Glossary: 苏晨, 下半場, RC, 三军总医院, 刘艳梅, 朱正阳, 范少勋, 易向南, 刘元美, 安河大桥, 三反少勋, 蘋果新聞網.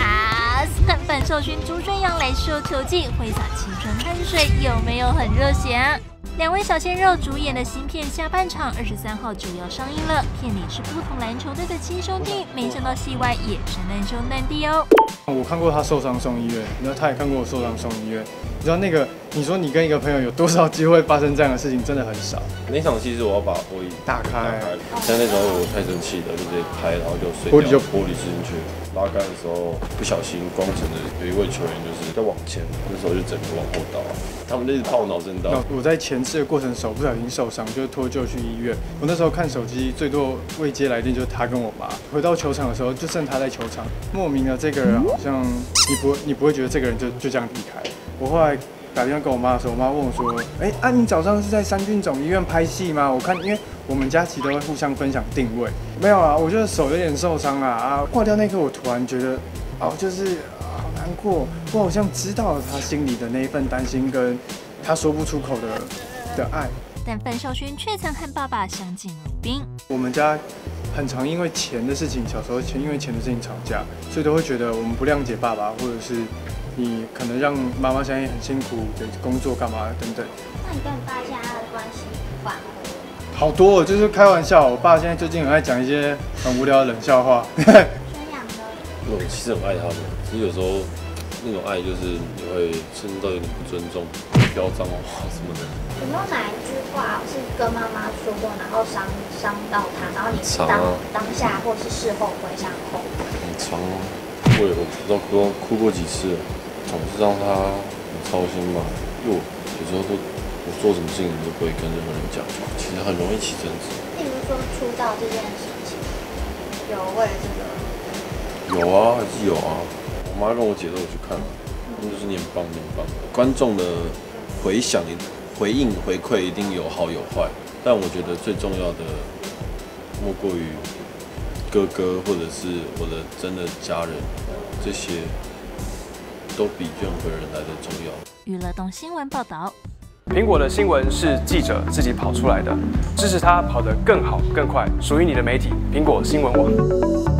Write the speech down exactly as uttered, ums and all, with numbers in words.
啊！三反少勋朱正阳来受球技，挥洒青春汗水，有没有很热血啊？ 两位小鲜肉主演的新片下半场二十三号就要上映了。片里是不同篮球队的亲兄弟，没想到戏外也是难兄难弟哦。我看过他受伤送医院，然后他也看过我受伤送医院。你知道那个，你说你跟一个朋友有多少机会发生这样的事情，真的很少。那场戏是我要把玻璃打开，像那时候我太生气了，就直接拍，然后就碎掉，玻璃就玻璃进去。拉开的时候不小心，光城的有一位球员就是在往前，那时候就整个往后倒，他们就一直怕我脑震荡。我在前。 是的过程手不小心受伤，就是脱臼去医院。我那时候看手机，最多未接来电就是他跟我妈。回到球场的时候，就剩他在球场。莫名的，这个人好像你不你不会觉得这个人就就这样离开。我后来打电话跟我妈的时候，我妈问我说：“哎、欸，啊你早上是在三军总医院拍戏吗？我看因为我们家其实都会互相分享定位。没有啊，我觉得手有点受伤啦。啊，挂掉那刻，我突然觉得，哦，就是好难过。我好像知道了他心里的那一份担心跟他说不出口的。” 的爱，但范少勋却曾和爸爸相敬如宾。我们家很常因为钱的事情，小时候因为钱的事情吵架，所以都会觉得我们不谅解爸爸，或者是你可能让妈妈相信很辛苦的工作干嘛等等。那你跟你爸现在的关系缓和？好多哦，就是开玩笑。我爸现在最近很爱讲一些很无聊的冷笑话。真的？我其实很爱他们，只是有时候那种爱就是你会甚至到有点不尊重。 飙脏话什么的，有没有哪一句话是跟妈妈说过，然后伤伤到她，然后你当、啊、当下或是事后回想后悔？很长啊，我也我不知道哭哭过几次，总是让她很操心吧。因为我有时候都我做什么事情都不会跟任何人讲，其实很容易起争执。例如说出道这件事情，有为了这个？有啊，还是有啊。我妈让我姐带我去看，他们就是念棒念棒，观众的。 回想、回应、回馈一定有好有坏，但我觉得最重要的莫过于哥哥或者是我的真的家人，这些都比任何人来的重要。娱乐动新闻报道，苹果的新闻是记者自己跑出来的，支持他跑得更好更快，属于你的媒体，苹果新闻网。